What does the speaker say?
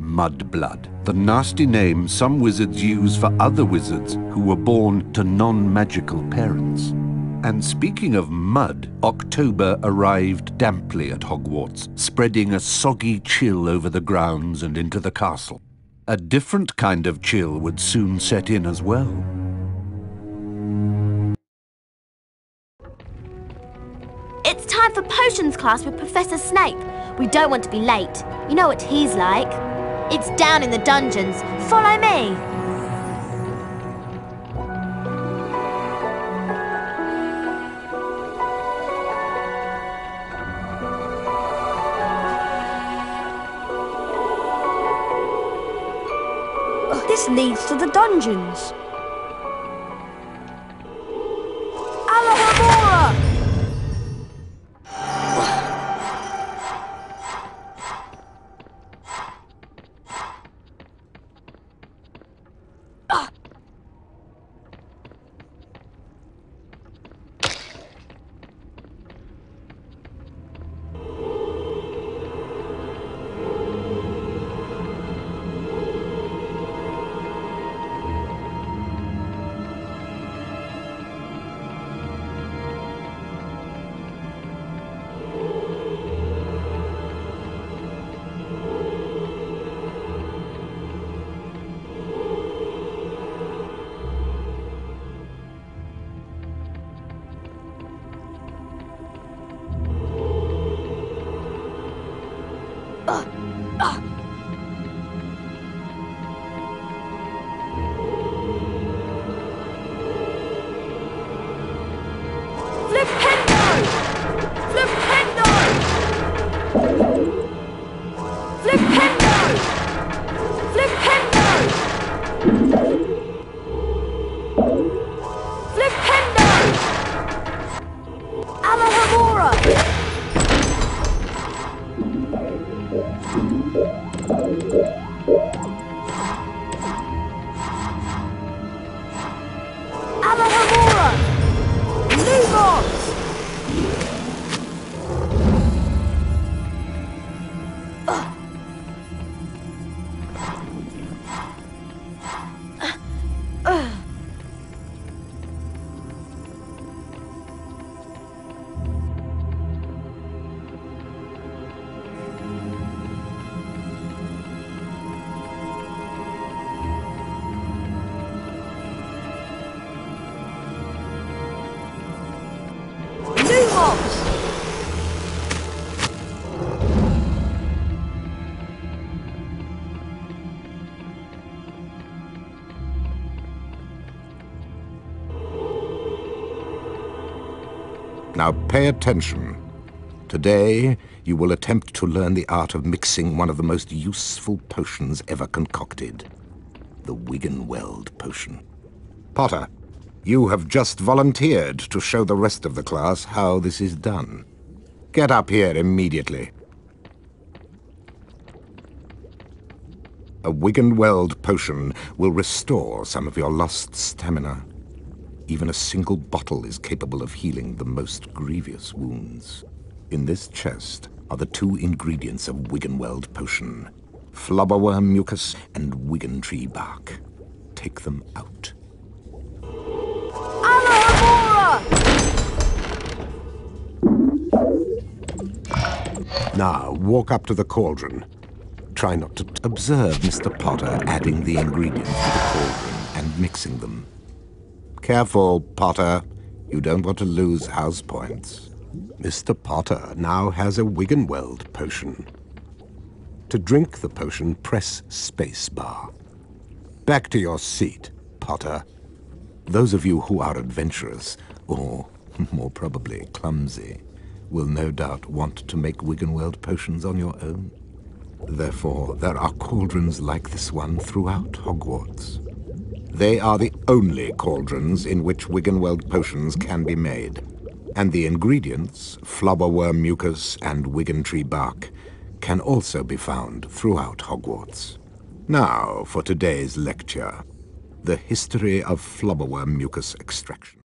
Mudblood, the nasty name some wizards use for other wizards who were born to non-magical parents. And speaking of mud, October arrived damply at Hogwarts, spreading a soggy chill over the grounds and into the castle. A different kind of chill would soon set in as well. It's time for potions class with Professor Snape. We don't want to be late. You know what he's like. It's down in the dungeons. Follow me. This leads to the dungeons. Alohomora! Now pay attention. Today, you will attempt to learn the art of mixing one of the most useful potions ever concocted, the Wiggenweld Potion. Potter, you have just volunteered to show the rest of the class how this is done. Get up here immediately. A Wiggenweld Potion will restore some of your lost stamina. Even a single bottle is capable of healing the most grievous wounds. In this chest are the two ingredients of Wiggenweld Potion, Flobberworm Mucus and Wiggen Tree Bark. Take them out. Alohomora! Now, walk up to the cauldron. Try not to observe Mr. Potter adding the ingredients to the cauldron and mixing them. Careful, Potter. You don't want to lose house points. Mr. Potter now has a Wiggenweld Potion. To drink the potion, press spacebar. Back to your seat, Potter. Those of you who are adventurous, or more probably clumsy, will no doubt want to make Wiggenweld Potions on your own. Therefore, there are cauldrons like this one throughout Hogwarts. They are the only cauldrons in which Wiggenweld Potions can be made, and the ingredients, Flobberworm Mucus and Wiggen Tree Bark, can also be found throughout Hogwarts. Now for today's lecture, the history of Flobberworm Mucus extraction.